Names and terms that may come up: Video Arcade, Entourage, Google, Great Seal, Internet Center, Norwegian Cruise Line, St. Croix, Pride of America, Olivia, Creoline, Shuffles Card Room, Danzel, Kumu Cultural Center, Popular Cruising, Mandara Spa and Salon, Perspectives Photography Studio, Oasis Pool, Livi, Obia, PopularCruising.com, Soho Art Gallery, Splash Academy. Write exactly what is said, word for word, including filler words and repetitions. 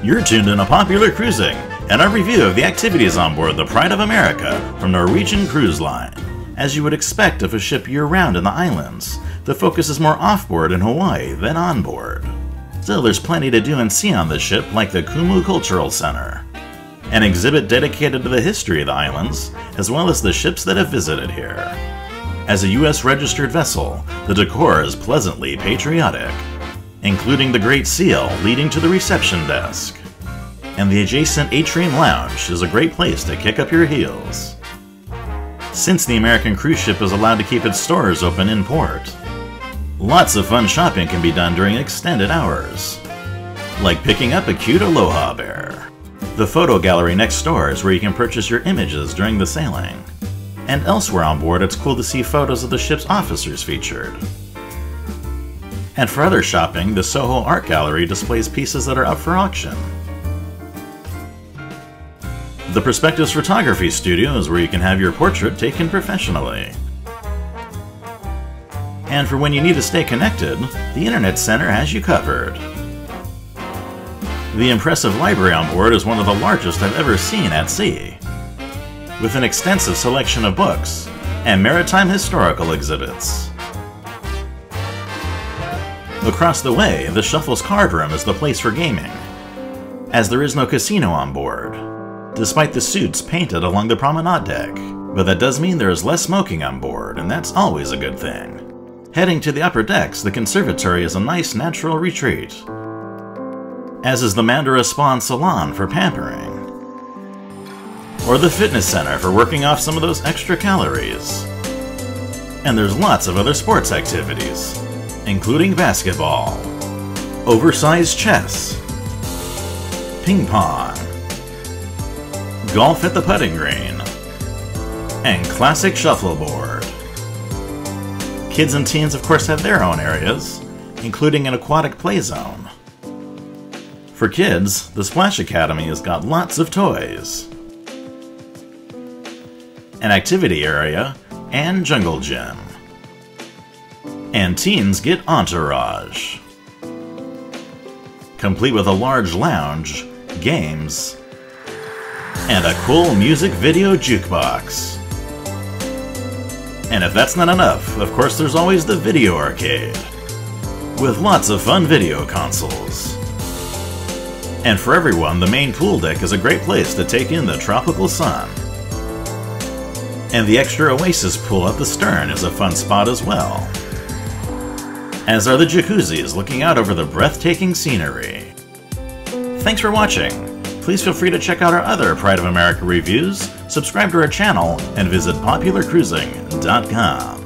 You're tuned in to Popular Cruising and our review of the activities on board the Pride of America from Norwegian Cruise Line. As you would expect of a ship year-round in the islands, the focus is more offboard in Hawaii than onboard. Still, there's plenty to do and see on the ship, like the Kumu Cultural Center, an exhibit dedicated to the history of the islands, as well as the ships that have visited here. As a U S registered vessel, the decor is pleasantly patriotic, including the Great Seal leading to the reception desk. And the adjacent atrium lounge is a great place to kick up your heels. Since the American cruise ship is allowed to keep its stores open in port, lots of fun shopping can be done during extended hours, like picking up a cute aloha bear. The photo gallery next door is where you can purchase your images during the sailing. And elsewhere on board, it's cool to see photos of the ship's officers featured. And for other shopping, the Soho Art Gallery displays pieces that are up for auction. The Perspectives Photography Studio is where you can have your portrait taken professionally. And for when you need to stay connected, the Internet Center has you covered. The impressive library on board is one of the largest I've ever seen at sea, with an extensive selection of books and maritime historical exhibits. Across the way, the Shuffles Card Room is the place for gaming, as there is no casino on board, despite the suits painted along the promenade deck. But that does mean there is less smoking on board, and that's always a good thing. Heading to the upper decks, the conservatory is a nice natural retreat, as is the Mandara Spa and Salon for pampering, or the fitness center for working off some of those extra calories. And there's lots of other sports activities, including basketball, oversized chess, ping pong, golf at the putting green, and classic shuffleboard. Kids and teens, of course, have their own areas, including an aquatic play zone. For kids, the Splash Academy has got lots of toys, an activity area, and jungle gym. And teens get Entourage, complete with a large lounge, games, and a cool music video jukebox. And if that's not enough, of course there's always the Video Arcade, with lots of fun video consoles. And for everyone, the main pool deck is a great place to take in the tropical sun. And the extra Oasis Pool at the stern is a fun spot as well, as are the jacuzzis looking out over the breathtaking scenery. Thanks for watching. Please feel free to check out our other Pride of America reviews, subscribe to our channel, and visit Popular Cruising dot com.